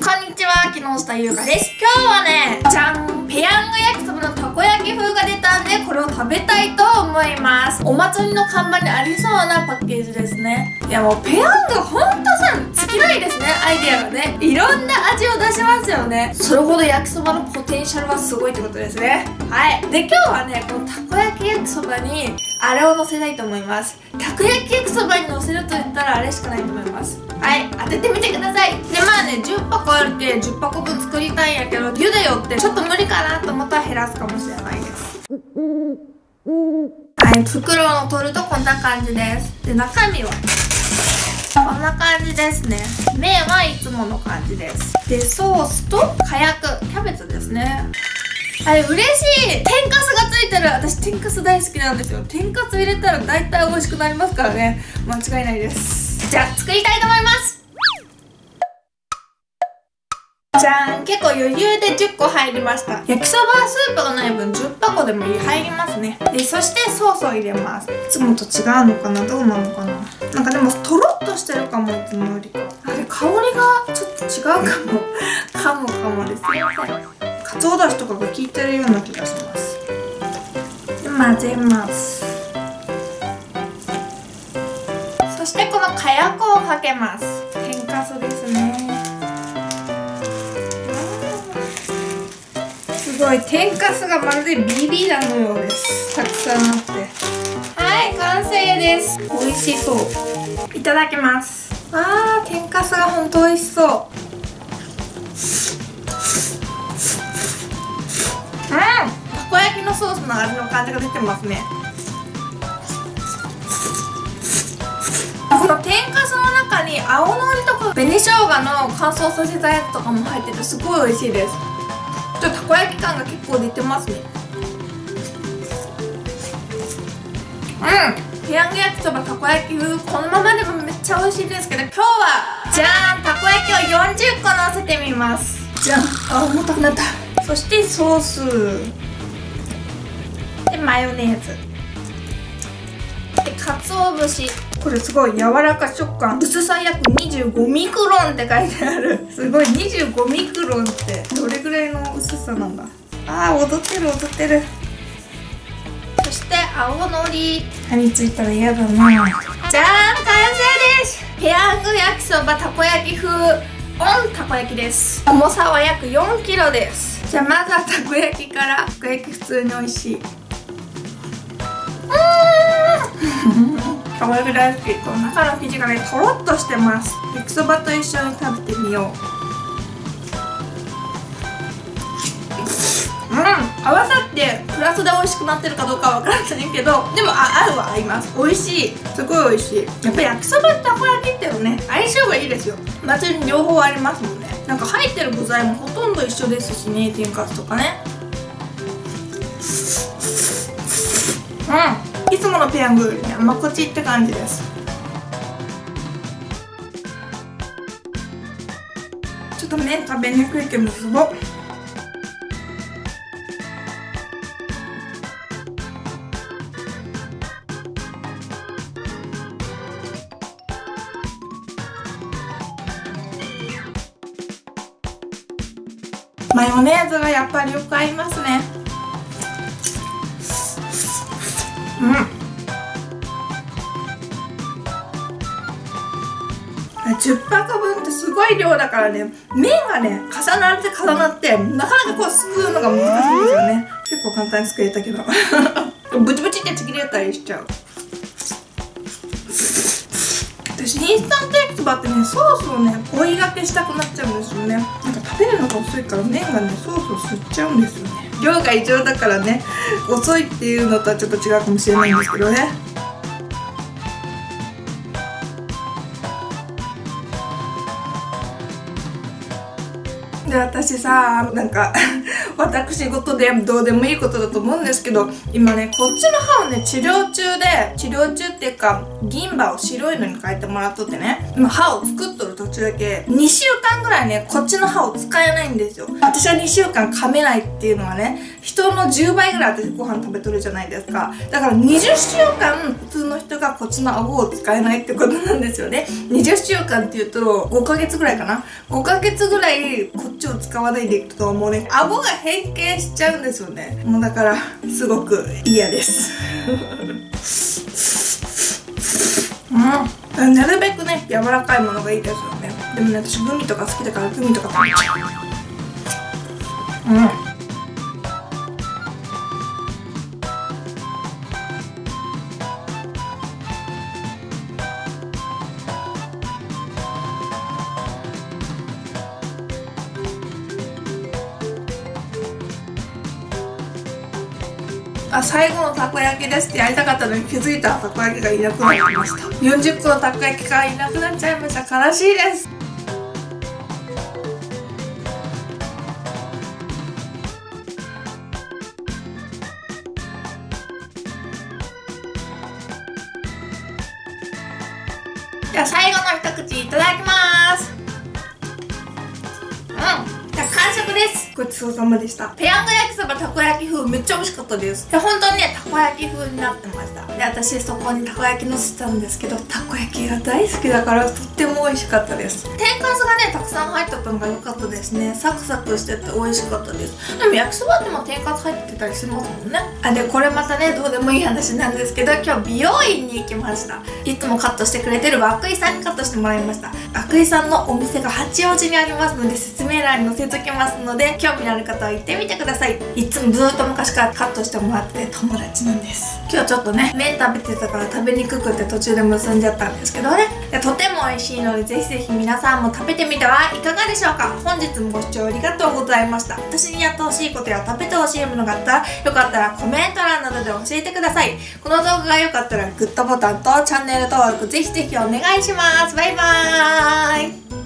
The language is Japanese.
こんにちは、木下優香です。今日はね、じゃん、ペヤング焼きそばのたこ焼き風が出たんで、これを食べたいと思います。お祭りの看板にありそうなパッケージですね。いやもうペヤングほんとさ、尽きないですね、アイデアがね。いろんな味を出しますよね。それほど焼きそばのポテンシャルはすごいってことですね。はい、で今日はね、このたこ焼き焼きそばにあれを乗せたいと思います。たこ焼き焼きそばに乗せると言ったらあれしかないと思います。はい、当ててみてください。でまあね、10箱あるけ10箱分作りたいんやけど、茹でよってちょっと無理かなと思ったら減らすかもしれないです。はい、袋を取るとこんな感じです。で中身はこんな感じですね。麺はいつもの感じです。でソースとかやく、キャベツですね。あれ嬉しい、天かすがついてる。私天かす大好きなんですよ。天かす入れたら大体美味しくなりますからね、間違いないです。じゃあ作りたいと思います。じゃん、結構余裕で10個入りました。焼きそばはスープがない分10箱でも入りますね。でそしてソースを入れます。いつもと違うのかな、どうなのかな。なんかでもとろっとしてるかも、いつもよりか。あれ香りがちょっと違うかもかもですね。かつおだしとかが効いてるような気がします。で混ぜます。そしてこのかやこをかけます。天かすですね。すごい、天かすがまるでビビラのようです。たくさんあって。はい、完成です。美味しそう。いただきます。わー、天かすがほんと美味しそう。たこ焼きのソースの味の感じが出てますね。この天かすの中に青のりとか紅生姜の乾燥させたやつとかも入ってて、すごい美味しいです。ちょっとたこ焼き感が結構出てますね。うん、ペヤング焼きそばたこ焼き風、このままでもめっちゃ美味しいですけど、今日はじゃーん、たこ焼きを40個のせてみます。じゃん、あ、重たくなった。そしてソースでマヨネーズで鰹節。これすごい柔らか食感、薄さ約25ミクロンって書いてある。すごい、25ミクロンってどれぐらいの薄さなんだ。あー、踊ってる踊ってる。そして青のり、歯についたら嫌だな。じゃーん、完成です。ペヤング焼きそばたこ焼き風たこ焼きです。重さは約4キロです。じゃあまずはたこ焼きから。たこ焼き普通に美味しい。たこ焼き大好き。この中の生地がね、とろっとしてます。焼きそばと一緒に食べてみよう。うん、合わさってプラスで美味しくなってるかどうかは分からないけど、でも合うは合います。美味しい、すごい美味しい。やっぱ焼きそばとたこ焼きっていうのね、相性がいいですよ。祭りに両方ありますもんね。なんか入ってる具材もほとんど一緒ですしね、天かすとかね。うん、いつものペヤングより甘口って感じです。ちょっと麺食べにくいけどすごっ。マヨネーズがやっぱりよく合いますね。10箱分ってすごい量だからね、麺がね重なって重なって、なかなかこうすくうのが難しいんですよね。結構簡単にすくえたけどブチブチってちぎれたりしちゃう。私インスタント焼きそばってね、ソースをね追いがけしたくなっちゃうんですよね。なんか食べるのが遅いから麺がねソースを吸っちゃうんですよね。量が異常だからね、遅いっていうのとはちょっと違うかもしれないんですけどね。で私さ、なんか私事でどうでもいいことだと思うんですけど、今ねこっちの歯をね治療中で、治療中っていうか銀歯を白いのに変えてもらっとってね、今歯を作っとる途つだけ2週間ぐらいねこっちの歯を使えないんですよ。私は2週間噛めないっていうのはね、人の10倍ぐらい私ご飯食べとるじゃないですか。だから20週間普通の人がこっちの顎を使えないってことなんですよね。20週間っていうと5ヶ月ぐらいかな、5ヶ月ぐらいこっちを使わないでいくともうね顎が変形しちゃうんですよね。もうだからすごく嫌ですうん、なるべくね柔らかいものがいいですよね。でもね私グミとか好きだからグミとか食べちゃう。うん、あ、最後のたこ焼きですってやりたかったのに気づいたらたこ焼きがいなくなってました。40個のたこ焼きがいなくなっちゃいました。悲しいです。じゃあ最後の一口いただきます。うん、じゃあ完食です。ごちそうさまでした。ペヤング焼きそばたこ焼き風めっちゃ美味しかったです。で本当にねたこ焼き風になってました。で私そこにたこ焼きのせたんですけど、たこ焼きが大好きだからとっても美味しかったです。天かすがねたくさん入ってたのが良かったですね。サクサクしてて美味しかったです。でも焼きそばっても天かす入ってたりしますもんね。あ、でこれまたねどうでもいい話なんですけど、今日美容院に行きました。いつもカットしてくれてる涌井さんにカットしてもらいました。涌井さんのお店が八王子にありますので説明欄に載せときますので、興味のある方は行ってみてください。いつもずっと昔からカットしてもらって友達なんです。今日ちょっとね麺食べてたから食べにくくて途中で結んじゃったんですけどね、とても美味しいのでぜひぜひ皆さんも食べてみてはいかがでしょうか。本日もご視聴ありがとうございました。私にやってほしいことや食べてほしいものがあったらよかったらコメント欄などで教えてください。この動画が良かったらグッドボタンとチャンネル登録ぜひぜひお願いします。バイバーイ。